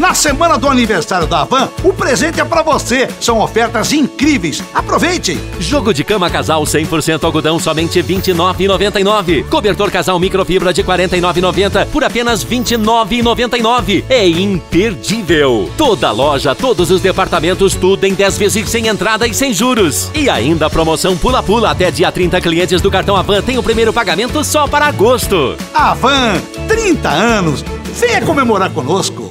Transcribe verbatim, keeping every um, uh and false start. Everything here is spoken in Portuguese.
Na semana do aniversário da Havan, o presente é pra você. São ofertas incríveis. Aproveite! Jogo de cama casal cem por cento algodão, somente vinte e nove reais e noventa e nove centavos. Cobertor casal microfibra de quarenta e nove reais e noventa centavos por apenas vinte e nove reais e noventa e nove centavos. É imperdível! Toda loja, todos os departamentos, tudo em dez vezes sem entrada e sem juros. E ainda a promoção Pula-Pula. Até dia trinta, clientes do cartão Havan têm o primeiro pagamento só para agosto. Havan, trinta anos. Venha comemorar conosco.